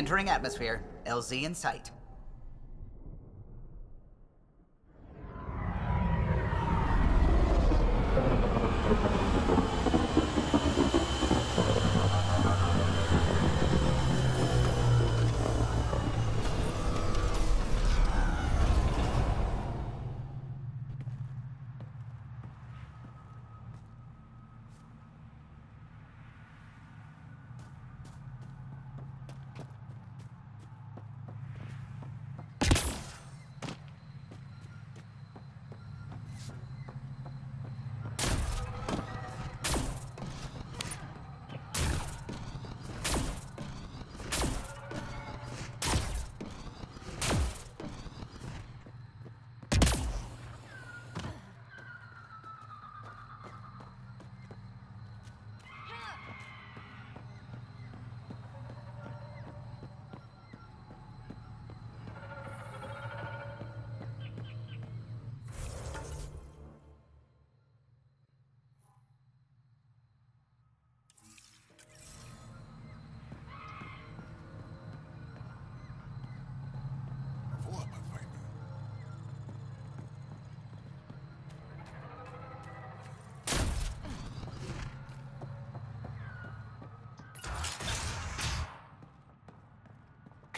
Entering atmosphere. LZ in sight.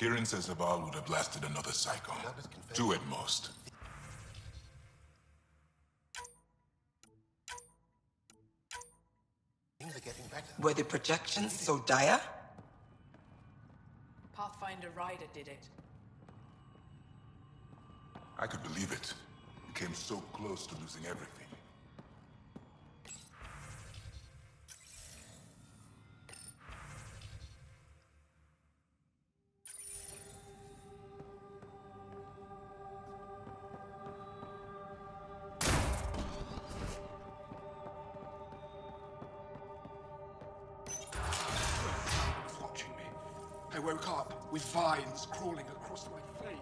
Kieran says Avarl would have blasted another cycle. Two at most. Were the projections so dire? Pathfinder Ryder did it. I could believe it. We came so close to losing everything. Crawling across my face.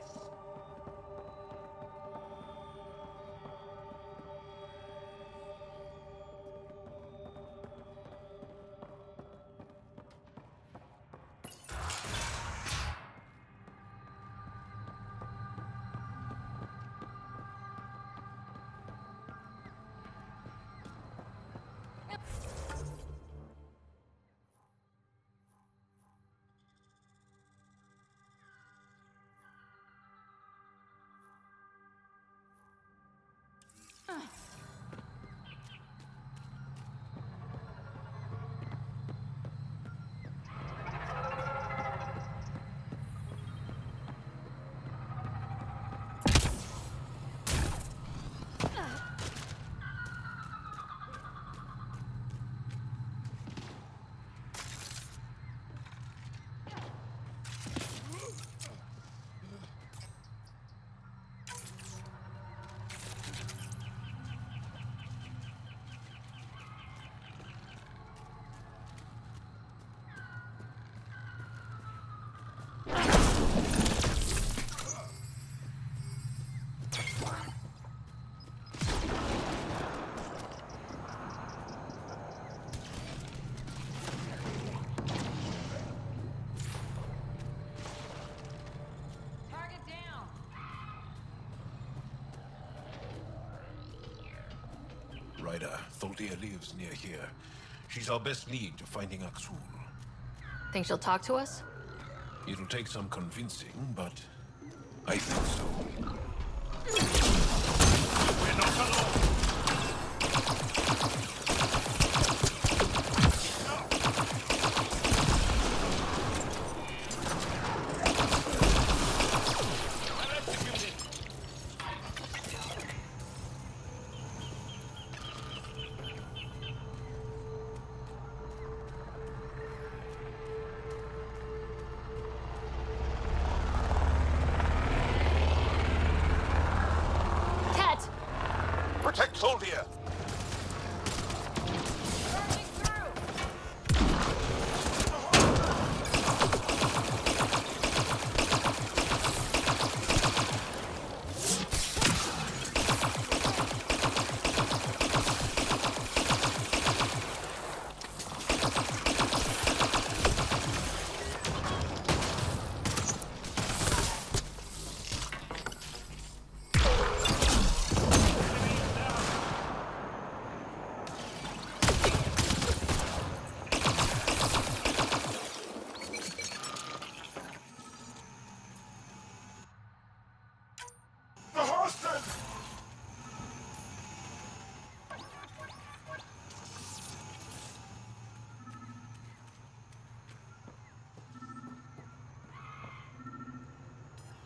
Thoria lives near here. She's our best lead to finding Akksul. Think she'll talk to us? It'll take some convincing, but I think so. We're not alone!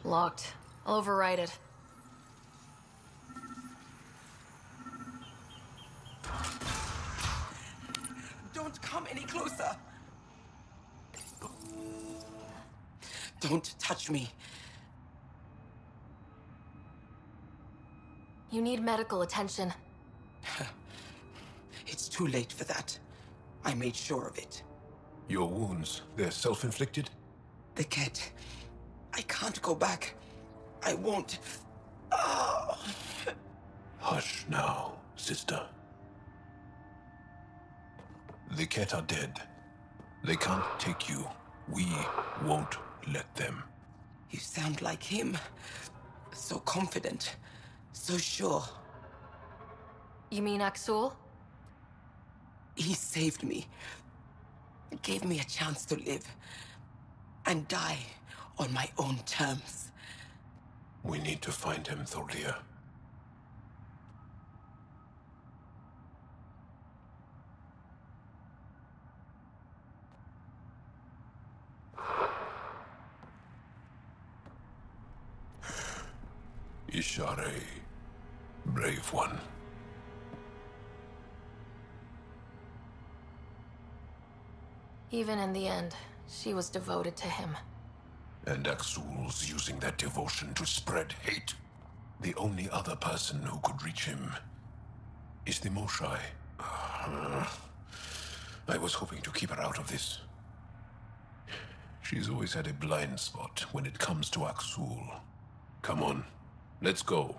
Locked. I'll override it. Don't come any closer. Don't touch me. You need medical attention. It's too late for that. I made sure of it. Your wounds, they're self-inflicted? The Kett. I can't go back. I won't. Oh. Hush now, sister. The Kett are dead. They can't take you. We won't let them. You sound like him. So confident. So sure. You mean Axel? He saved me. Gave me a chance to live. And die on my own terms. We need to find him, Thoria. Ishare, brave one. Even in the end, she was devoted to him. And Aksul's using that devotion to spread hate. The only other person who could reach him is the Moshae. I was hoping to keep her out of this. She's always had a blind spot when it comes to Aksul. Come on, let's go.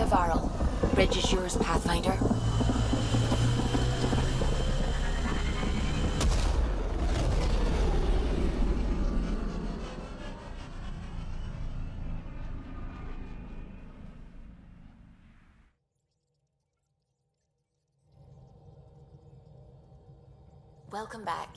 Avarl, bridge is yours, Pathfinder. Welcome back.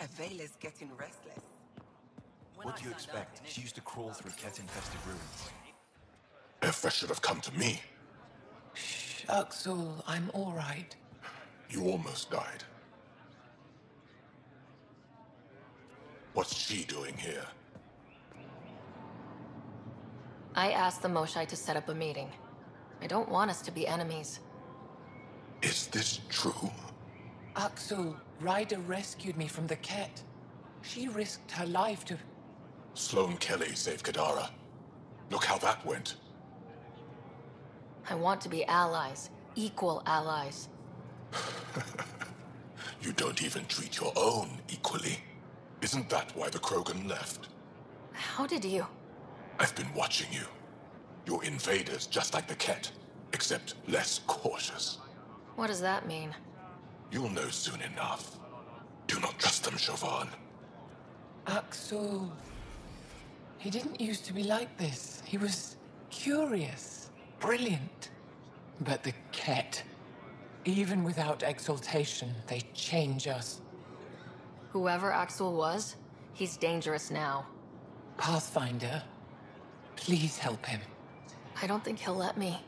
Avela's getting restless. What do you expect? She used to crawl through Kett-infested ruins. Effa should have come to me. Shh, Axel, I'm all right. You almost died. What's she doing here? I asked the Moshae to set up a meeting. I don't want us to be enemies. Is this true? Axel, Ryder rescued me from the Kett. She risked her life to... Sloane Kelly saved Kadara. Look how that went. I want to be allies. Equal allies. You don't even treat your own equally. Isn't that why the Krogan left? How did you? I've been watching you. You're invaders just like the Kett, except less cautious. What does that mean? You'll know soon enough. Do not trust them, Chauvin. Axel... He didn't used to be like this. He was curious, brilliant. But the Kett... Even without exaltation, they change us. Whoever Axel was, he's dangerous now. Pathfinder, please help him. I don't think he'll let me.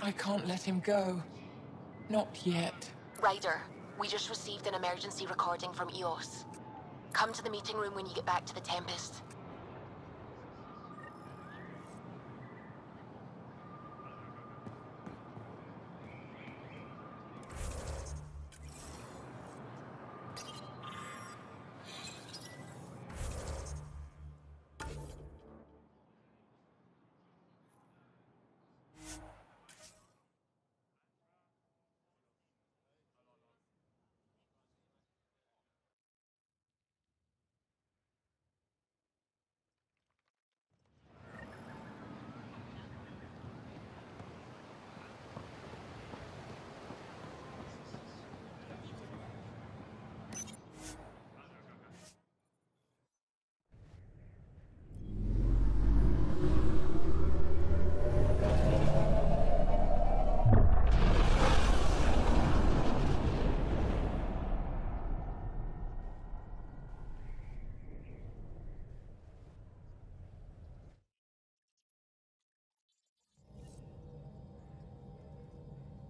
I can't let him go. Not yet. Ryder, we just received an emergency recording from EOS. Come to the meeting room when you get back to the Tempest.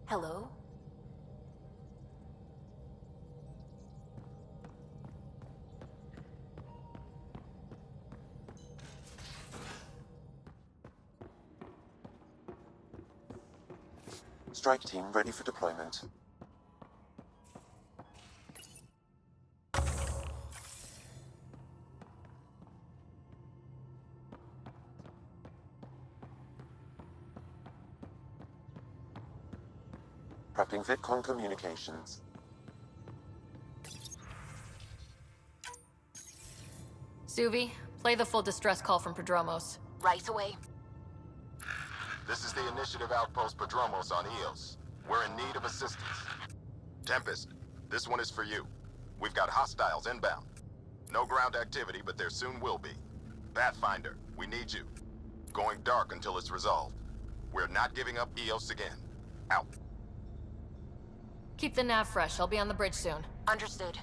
Hello? Strike team ready for deployment. Prepping VITCON communications. Suvi, play the full distress call from Prodromos. Right away. This is the initiative outpost Prodromos on EOS. We're in need of assistance. Tempest, this one is for you. We've got hostiles inbound. No ground activity, but there soon will be. Pathfinder, we need you. Going dark until it's resolved. We're not giving up EOS again. Out. Keep the nav fresh. I'll be on the bridge soon. Understood.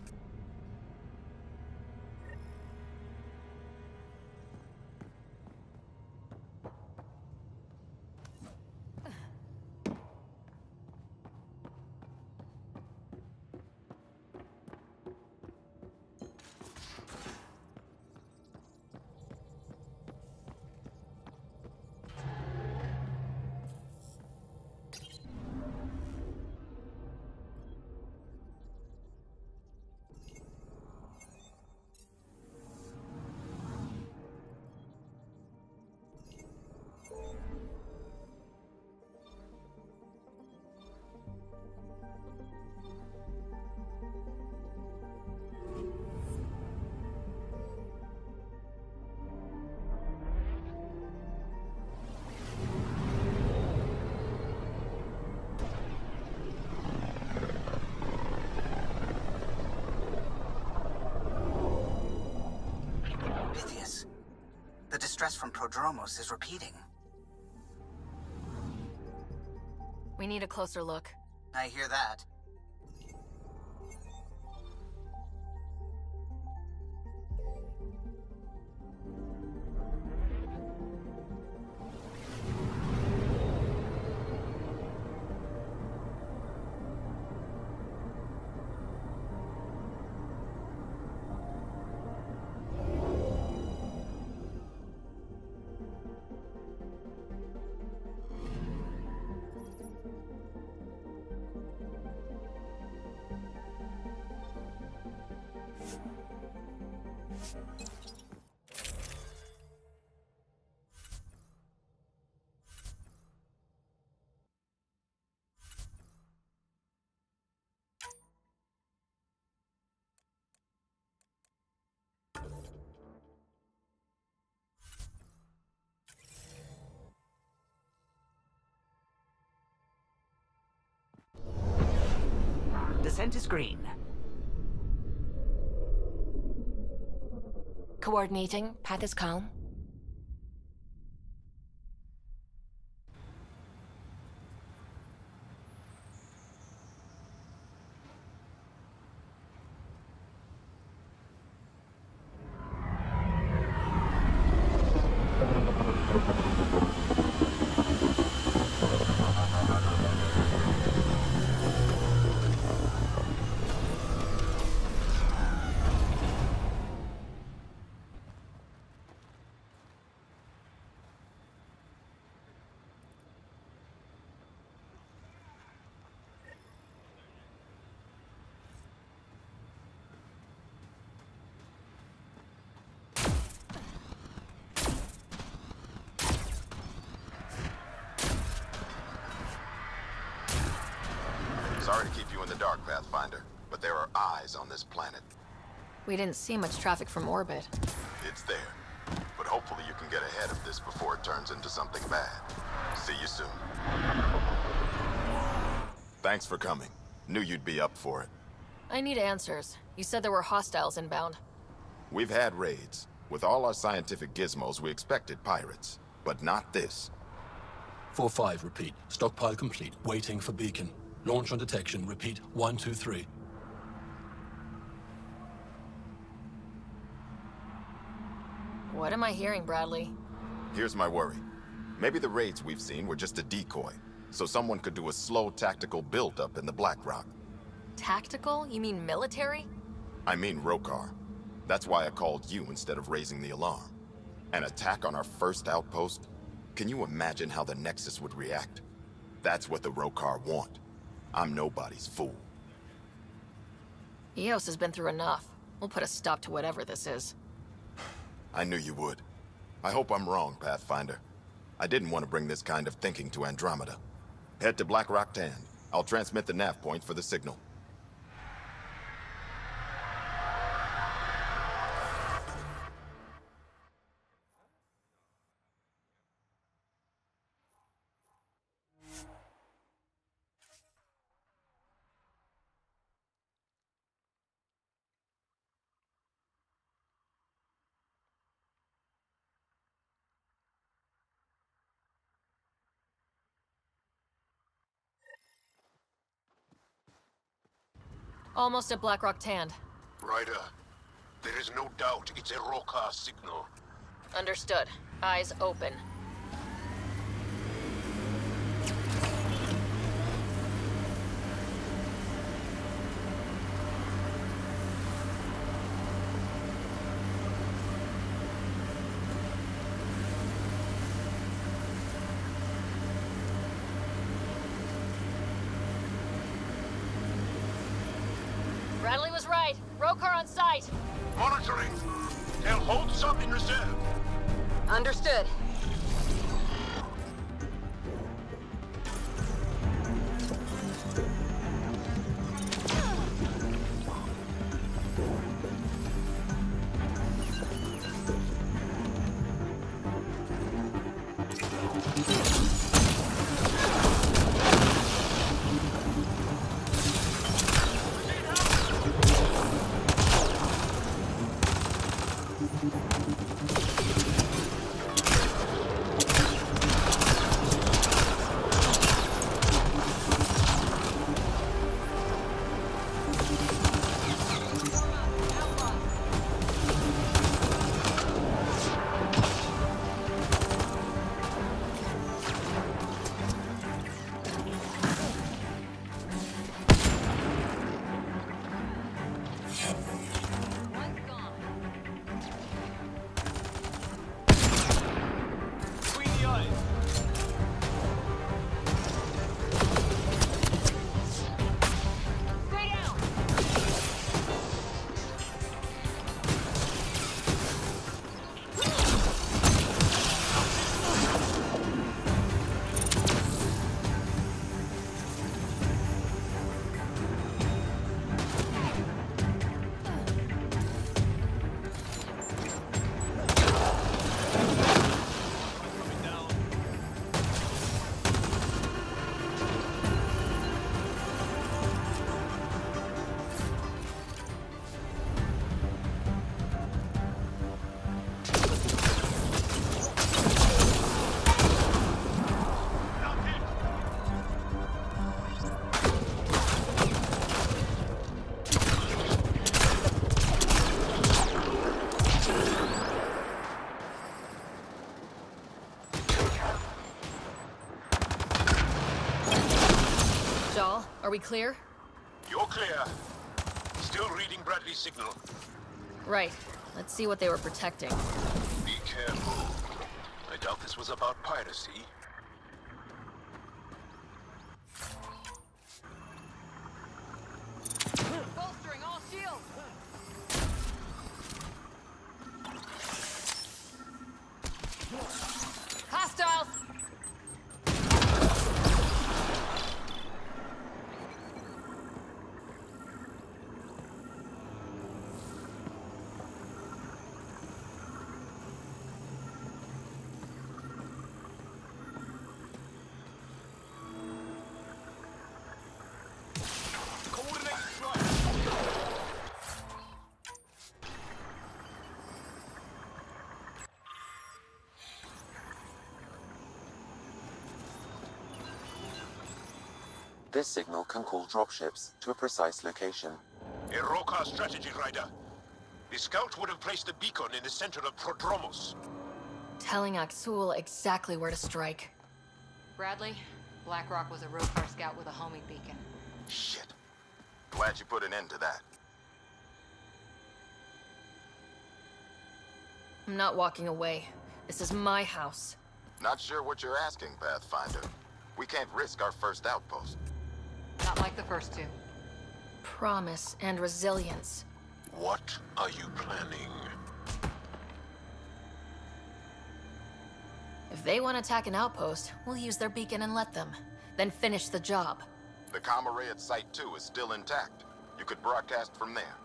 Stress from Prodromos is repeating. We need a closer look. I hear that. Consent is green. Coordinating. Path is calm. Sorry to keep you in the dark, Pathfinder, but there are eyes on this planet. We didn't see much traffic from orbit. It's there, but hopefully you can get ahead of this before it turns into something bad. See you soon. Thanks for coming. Knew you'd be up for it. I need answers. You said there were hostiles inbound. We've had raids. With all our scientific gizmos, we expected pirates, but not this. 4-5, repeat. Stockpile complete. Waiting for beacon. Launch on detection. Repeat. 1, 2, 3. What am I hearing, Bradley? Here's my worry. Maybe the raids we've seen were just a decoy, so someone could do a slow tactical buildup in the Blackrock. Tactical? You mean military? I mean Roekaar. That's why I called you instead of raising the alarm. An attack on our first outpost? Can you imagine how the Nexus would react? That's what the Roekaar want. I'm nobody's fool. EOS has been through enough. We'll put a stop to whatever this is. I knew you would. I hope I'm wrong, Pathfinder. I didn't want to bring this kind of thinking to Andromeda. Head to Blackrock 10. I'll transmit the nav point for the signal. Almost at Blackrock Tand. Ryder, there is no doubt it's a Roekaar signal. Understood. Eyes open. Understood. Jaal, are we clear? You're clear. Still reading Bradley's signal. Right. Let's see what they were protecting. Be careful. I doubt this was about piracy. Bolstering all shields! Hostiles! This signal can call dropships to a precise location. A Roekaar strategy, Ryder. The scout would have placed the beacon in the center of Prodromos. Telling Akksul exactly where to strike. Bradley, Blackrock was a Roekaar scout with a homing beacon. Shit. Glad you put an end to that. I'm not walking away. This is my house. Not sure what you're asking, Pathfinder. We can't risk our first outpost. Not like the first two. Promise and resilience. What are you planning? If they want to attack an outpost, we'll use their beacon and let them. Then finish the job. The comm array at Site 2 is still intact. You could broadcast from there.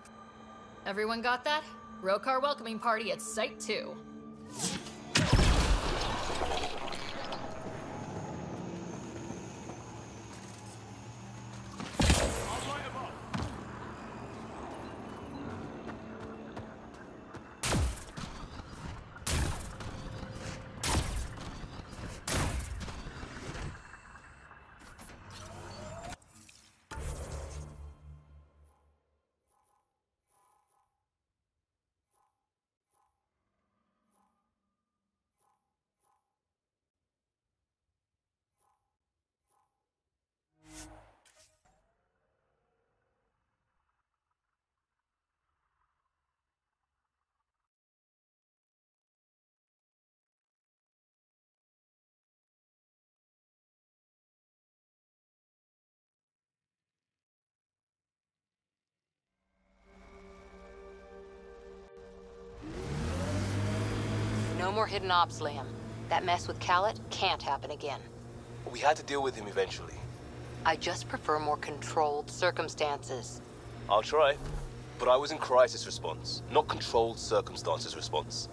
Everyone got that? Roekaar welcoming party at Site 2. No more hidden ops, Liam. That mess with Khalet can't happen again. We had to deal with him eventually. I just prefer more controlled circumstances. I'll try. But I was in crisis response, not controlled circumstances response.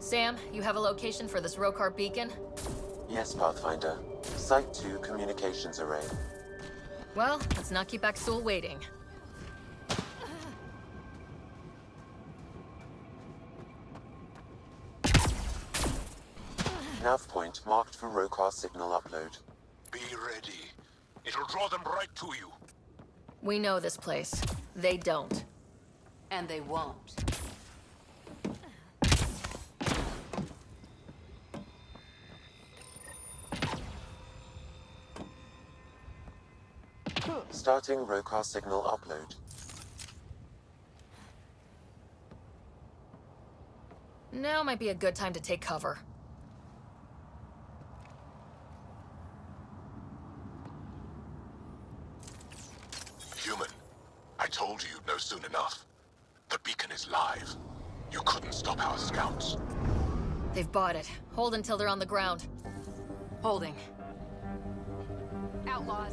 Sam, you have a location for this Roekaar beacon? Yes, Pathfinder. Site 2 communications array. Well, let's not keep Axel waiting. Nav point marked for Roekaar signal upload. Be ready. It'll draw them right to you. We know this place. They don't. And they won't. Starting Roekaar signal upload. Now might be a good time to take cover. Human, I told you you'd know soon enough. The beacon is live. You couldn't stop our scouts. They've bought it. Hold until they're on the ground. Holding. outlaws.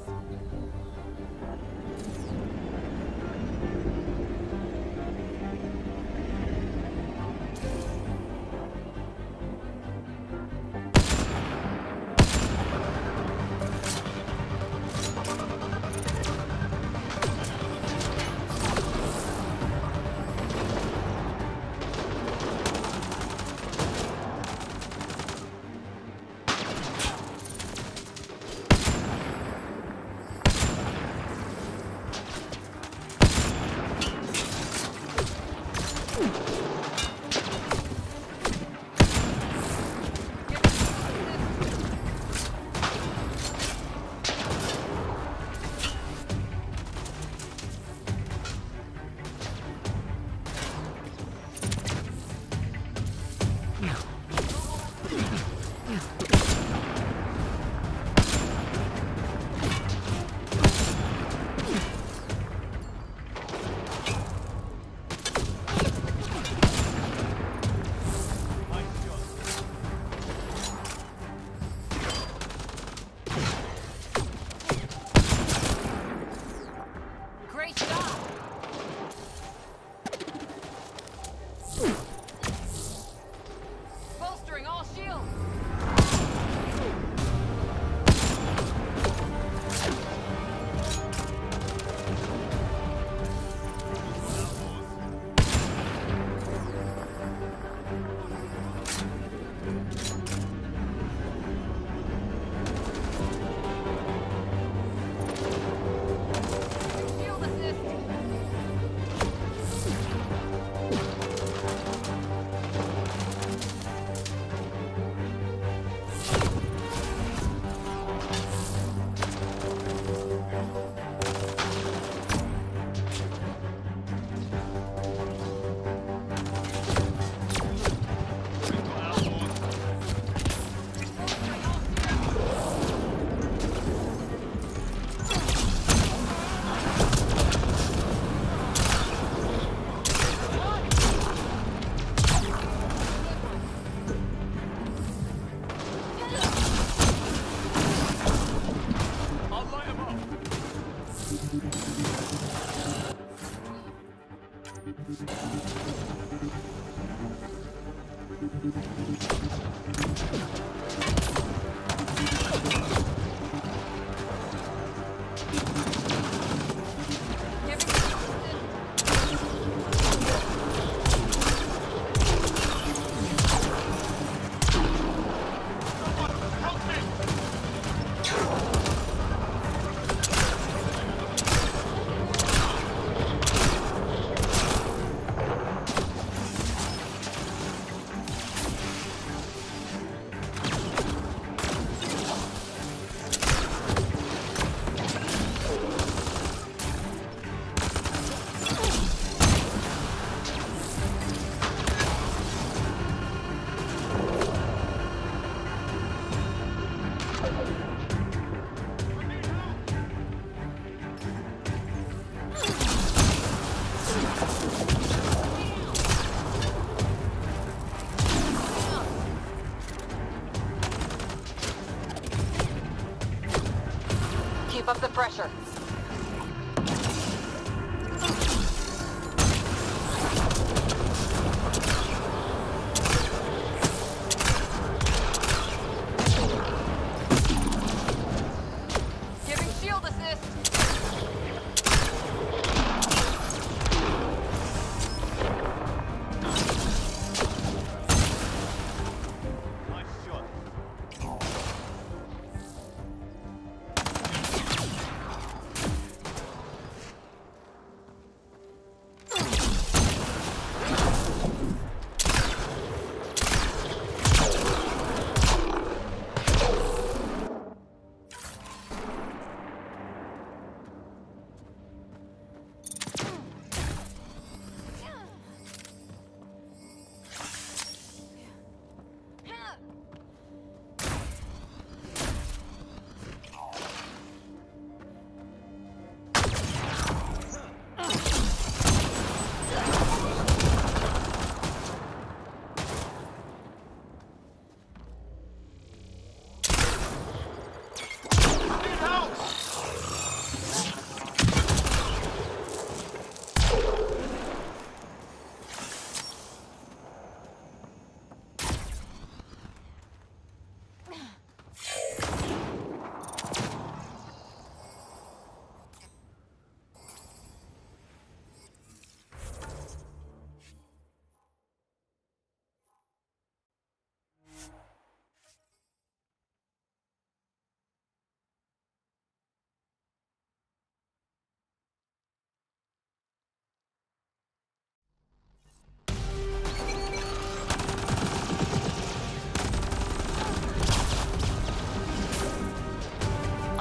Up the pressure.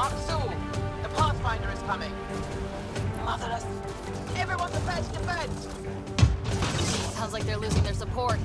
Akksul, the Pathfinder is coming. Motherless. Everyone prepared to defend. Sounds like they're losing their support.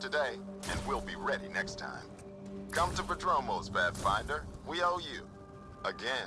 Today, and we'll be ready next time. Come to Prodromos, Pathfinder. We owe you. Again.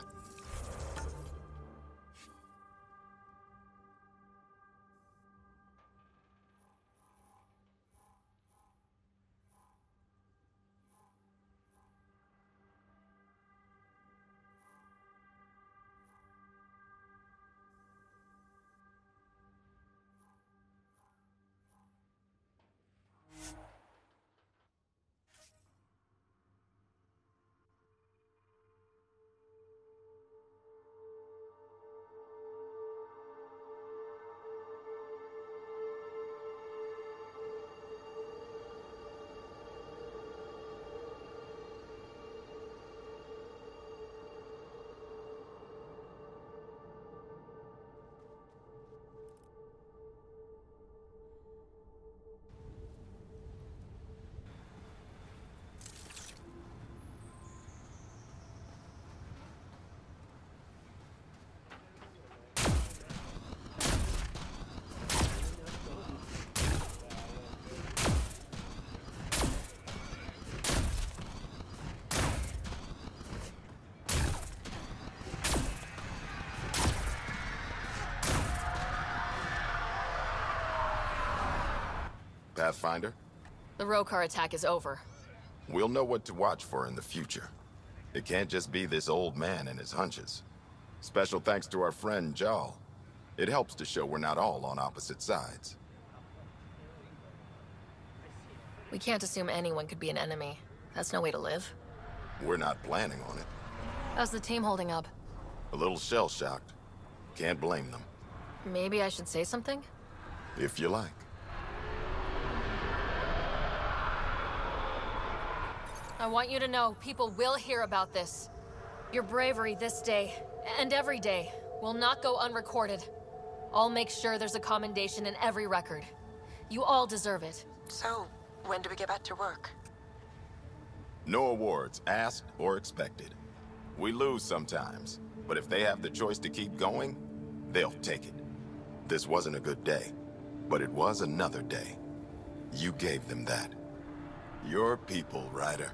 Pathfinder? The Roekaar attack is over. We'll know what to watch for in the future. It can't just be this old man and his hunches. Special thanks to our friend Jaal. It helps to show we're not all on opposite sides. We can't assume anyone could be an enemy. That's no way to live. We're not planning on it. How's the team holding up? A little shell-shocked. Can't blame them. Maybe I should say something? If you like. I want you to know, people will hear about this. Your bravery this day, and every day, will not go unrecorded. I'll make sure there's a commendation in every record. You all deserve it. So, when do we get back to work? No awards, asked or expected. We lose sometimes, but if they have the choice to keep going, they'll take it. This wasn't a good day, but it was another day. You gave them that. Your people, Ryder.